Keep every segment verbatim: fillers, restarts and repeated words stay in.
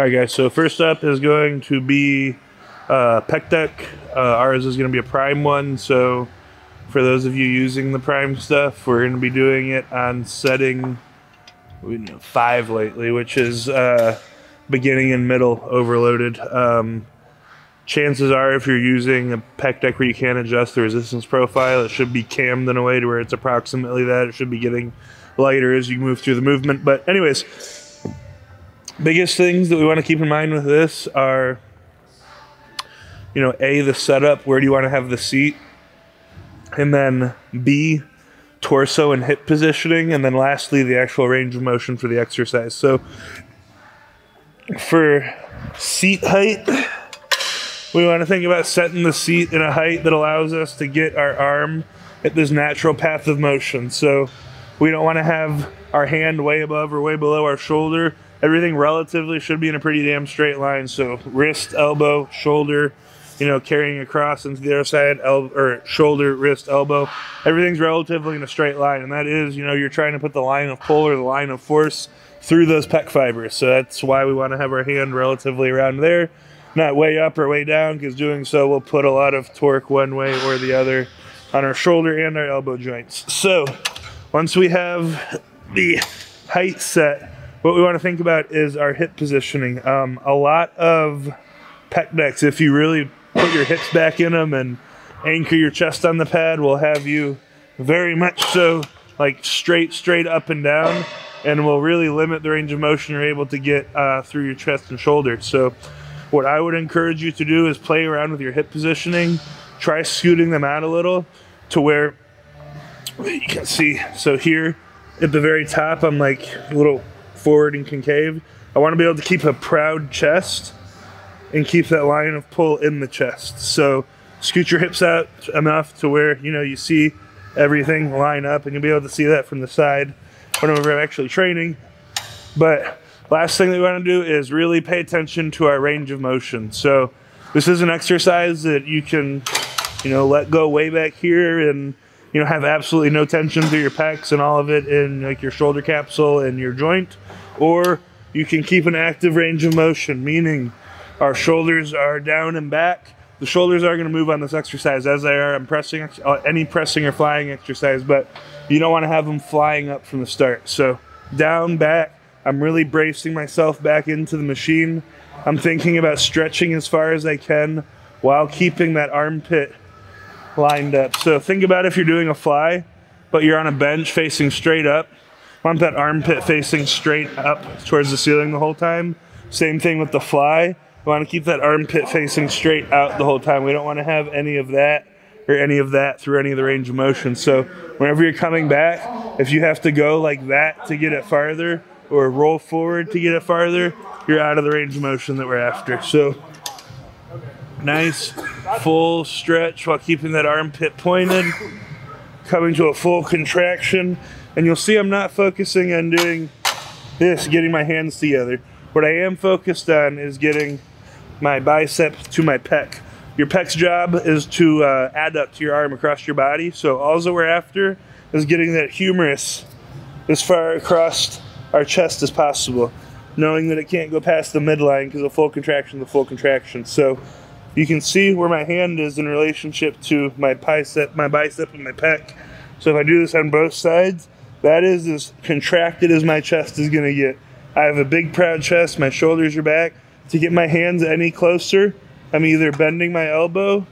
Alright guys, so first up is going to be uh, Pec Deck. Uh, ours is going to be a Prime one, so for those of you using the Prime stuff, we're going to be doing it on setting five lately, which is uh, beginning and middle overloaded. Um, chances are if you're using a Pec Deck where you can't adjust the resistance profile, it should be cammed in a way to where it's approximately that. It should be getting lighter as you move through the movement, but anyways. Biggest things that we want to keep in mind with this are, you know, A, the setup, where do you want to have the seat, and then B, torso and hip positioning, and then lastly, the actual range of motion for the exercise. So for seat height, we want to think about setting the seat in a height that allows us to get our arm at this natural path of motion. So we don't want to have our hand way above or way below our shoulder. Everything relatively should be in a pretty damn straight line. So wrist, elbow, shoulder, you know, carrying across into the other side, elbow, or shoulder, wrist, elbow. Everything's relatively in a straight line. And that is, you know, you're trying to put the line of pull or the line of force through those pec fibers. So that's why we want to have our hand relatively around there, not way up or way down, because doing so will put a lot of torque one way or the other on our shoulder and our elbow joints. So once we have the height set, what we want to think about is our hip positioning. Um, a lot of pec decks, if you really put your hips back in them and anchor your chest on the pad, will have you very much so like straight, straight up and down, and will really limit the range of motion you're able to get uh, through your chest and shoulder. So what I would encourage you to do is play around with your hip positioning. Try scooting them out a little to where you can see. So here at the very top, I'm like a little forward and concave. I want to be able to keep a proud chest and keep that line of pull in the chest. So scoot your hips out enough to where, you know, you see everything line up, and you'll be able to see that from the side whenever I'm actually training. But last thing that we want to do is really pay attention to our range of motion. So this is an exercise that you can, you know, let go way back here and, you know, have absolutely no tension through your pecs and all of it in like your shoulder capsule and your joint, or you can keep an active range of motion, meaning our shoulders are down and back. The shoulders are going to move on this exercise as they are on pressing, any pressing or flying exercise, but you don't want to have them flying up from the start. So down, back, I'm really bracing myself back into the machine. I'm thinking about stretching as far as I can while keeping that armpit lined up. So think about if you're doing a fly, but you're on a bench facing straight up. Want that armpit facing straight up towards the ceiling the whole time. Same thing with the fly. We want to keep that armpit facing straight out the whole time. We don't want to have any of that or any of that through any of the range of motion. So whenever you're coming back, if you have to go like that to get it farther or roll forward to get it farther, you're out of the range of motion that we're after. So nice full stretch while keeping that armpit pointed, coming to a full contraction. And you'll see I'm not focusing on doing this, getting my hands together. What I am focused on is getting my bicep to my pec. Your pec's job is to uh, adduct your arm across your body. So all that we're after is getting that humerus as far across our chest as possible, knowing that it can't go past the midline, because a full contraction is a full contraction. So you can see where my hand is in relationship to my bicep, my bicep and my pec. So if I do this on both sides, that is as contracted as my chest is going to get. I have a big, proud chest. My shoulders are back. To get my hands any closer, I'm either bending my elbow,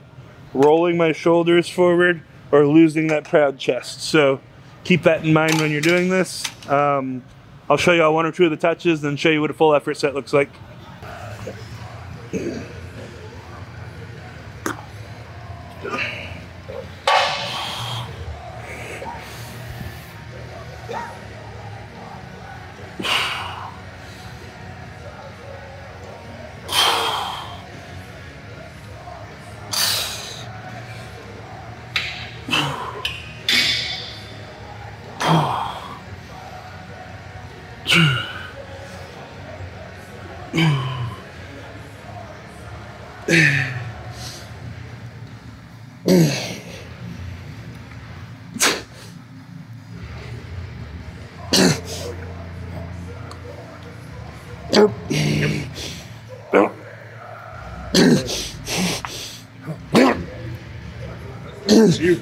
rolling my shoulders forward, or losing that proud chest. So keep that in mind when you're doing this. Um, I'll show you all one or two of the touches, then show you what a full effort set looks like. Nope. you.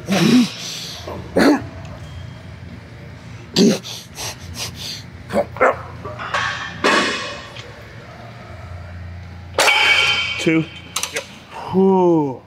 Two. Yep. Whew.